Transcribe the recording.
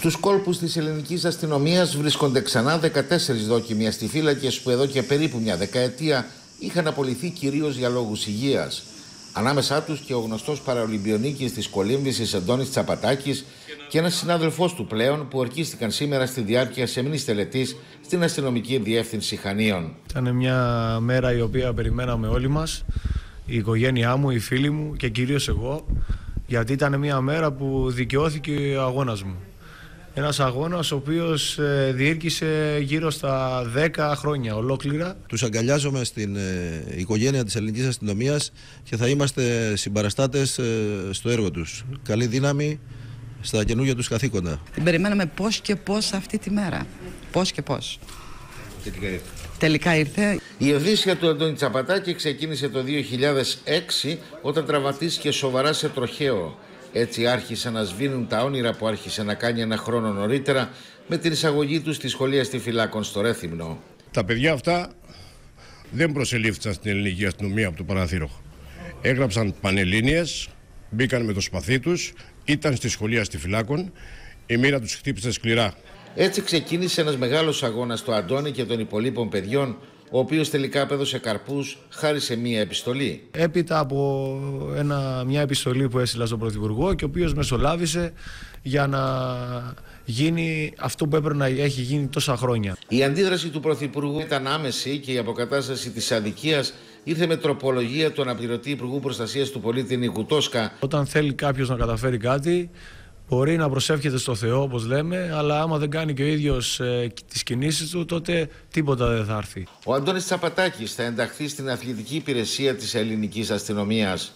Στους κόλπους της ελληνικής αστυνομίας βρίσκονται ξανά 14 δόκιμοι αστιφύλακες που εδώ και περίπου μια δεκαετία είχαν απολυθεί κυρίως για λόγους υγείας. Ανάμεσά τους και ο γνωστός παραολυμπιονίκης της Κολύμβησης Αντώνης Τσαπατάκης και ένας συνάδελφός του πλέον που ορκίστηκαν σήμερα στη διάρκεια σεμινής τελετής στην αστυνομική διεύθυνση Χανίων. Ήταν μια μέρα η οποία περιμέναμε όλοι μας, η οικογένειά μου, οι φίλοι μου και κυρίως εγώ, γιατί ήταν μια μέρα που δικαιώθηκε ο αγώνας μου. Ένας αγώνας ο οποίος διήρκησε γύρω στα 10 χρόνια ολόκληρα. Τους αγκαλιάζομαι στην οικογένεια της ελληνικής αστυνομίας και θα είμαστε συμπαραστάτες στο έργο τους. Καλή δύναμη στα καινούργια τους καθήκοντα. Την περιμέναμε πώς και πώς αυτή τη μέρα. Πώς και πώς. Τελικά ήρθε. Η ευδίσια του Αντώνη Τσαπατάκη ξεκίνησε το 2006 όταν τραυματίστηκε σοβαρά σε τροχαίο. Έτσι άρχισαν να σβήνουν τα όνειρα που άρχισε να κάνει ένα χρόνο νωρίτερα με την εισαγωγή του στη σχολή αστιφυλάκων στο Ρέθυμνο. Τα παιδιά αυτά δεν προσελήφθησαν στην ελληνική αστυνομία από το παραθύρο. Έγραψαν πανελλήνιες, μπήκαν με το σπαθί τους, ήταν στη σχολή αστιφυλάκων, η μοίρα τους χτύπησε σκληρά. Έτσι ξεκίνησε ένας μεγάλος αγώνας του Αντώνη και των υπολείπων παιδιών, ο οποίος τελικά απέδωσε καρπούς χάρη σε μία επιστολή. Έπειτα από μια επιστολή που έστειλα στον Πρωθυπουργό και ο οποίος μεσολάβησε για να γίνει αυτό που έπρεπε να έχει γίνει τόσα χρόνια. Η αντίδραση του Πρωθυπουργού ήταν άμεση και η αποκατάσταση της αδικίας ήρθε με τροπολογία του αναπληρωτή Υπουργού Προστασίας του Πολίτη Νίκου Τόσκα. Όταν θέλει κάποιος να καταφέρει κάτι, μπορεί να προσεύχεται στο Θεό, όπως λέμε, αλλά άμα δεν κάνει και ο ίδιος τις κινήσεις του, τότε τίποτα δεν θα έρθει. Ο Αντώνης Τσαπατάκης θα ενταχθεί στην αθλητική υπηρεσία της ελληνικής αστυνομίας.